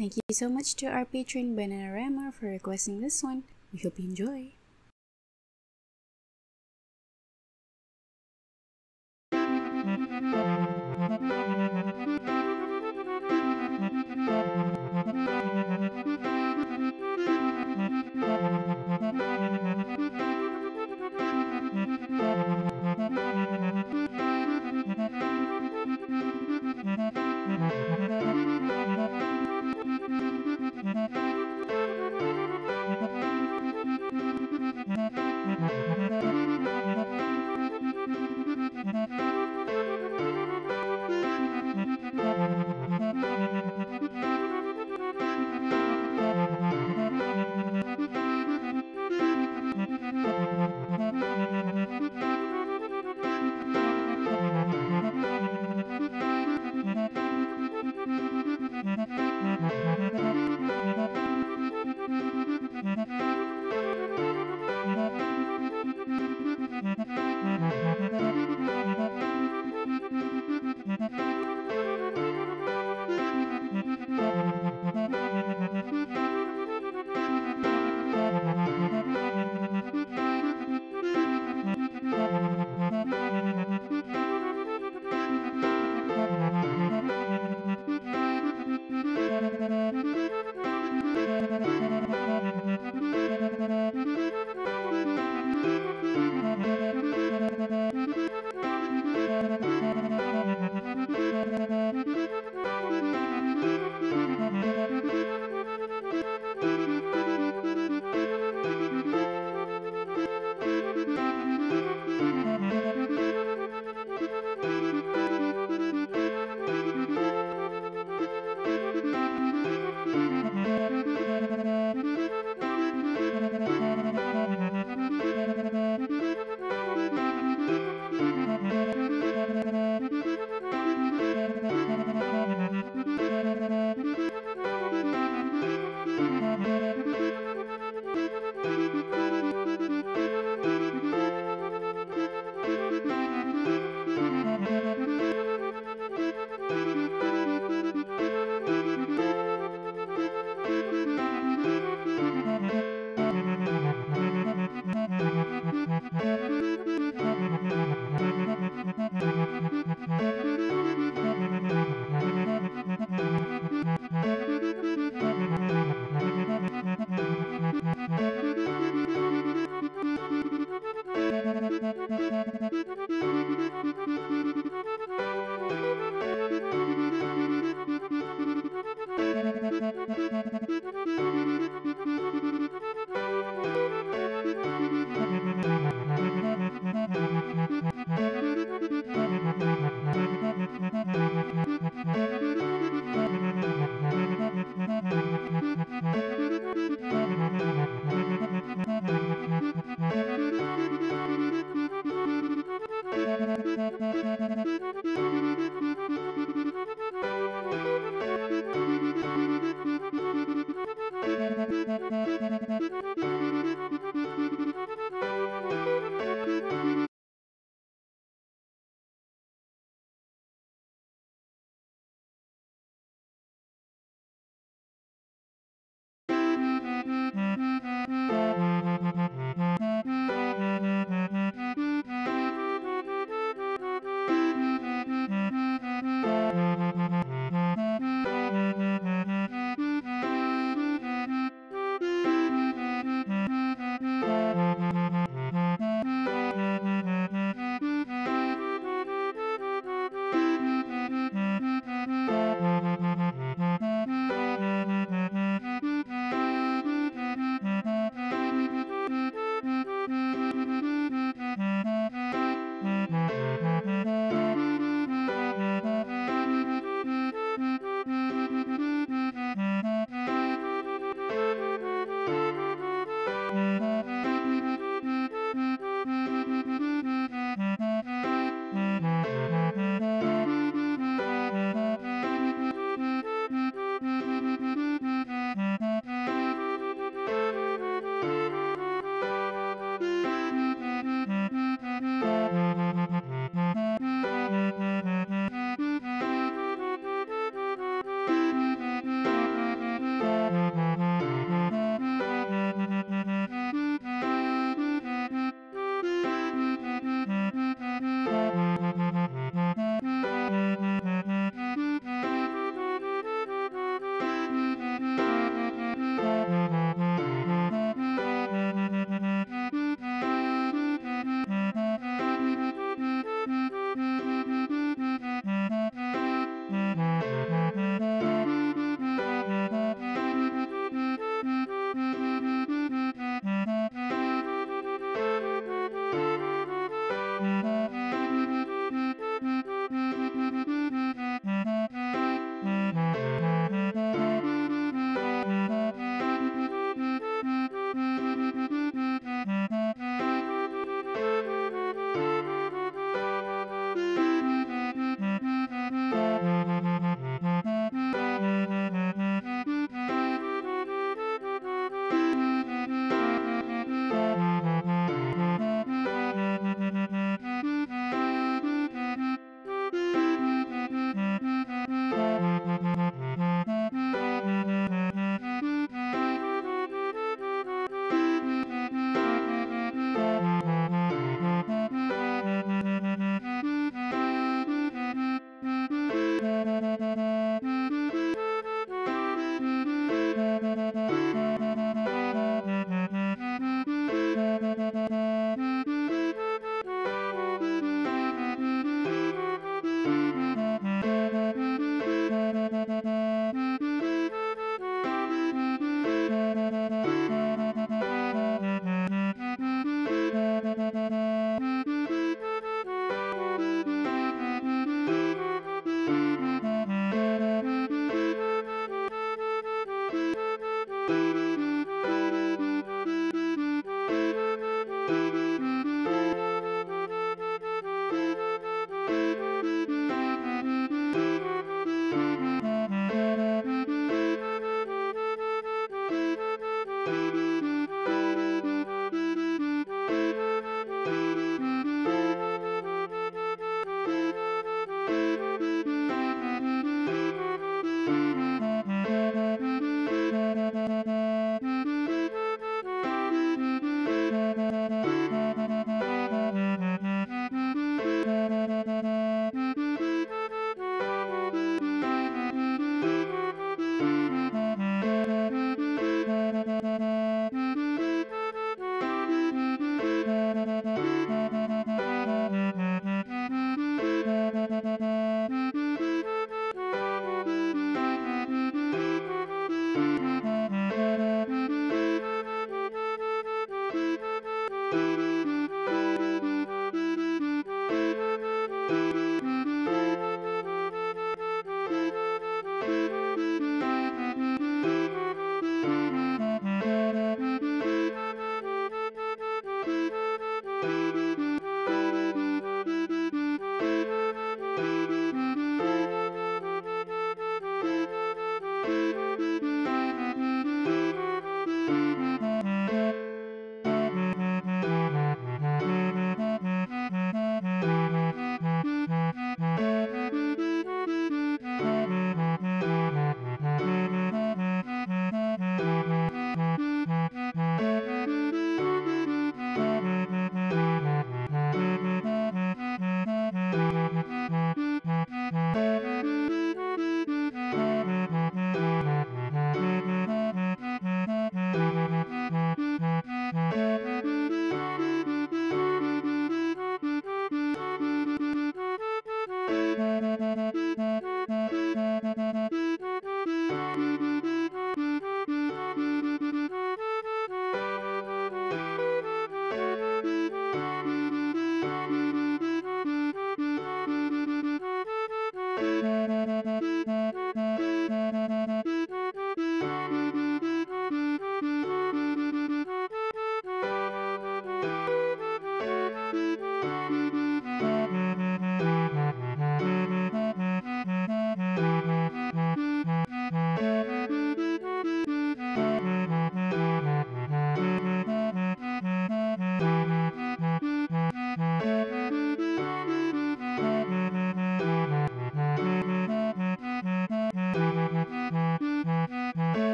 Thank you so much to our patron Bananarama for requesting this one. We hope you enjoy.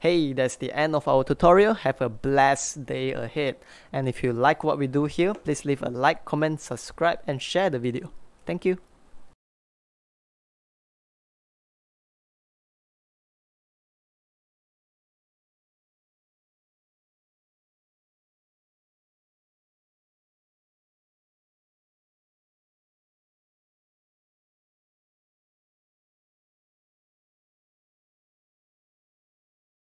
Hey, that's the end of our tutorial. Have a blessed day ahead. And if you like what we do here, please leave a like, comment, subscribe, and share the video. Thank you.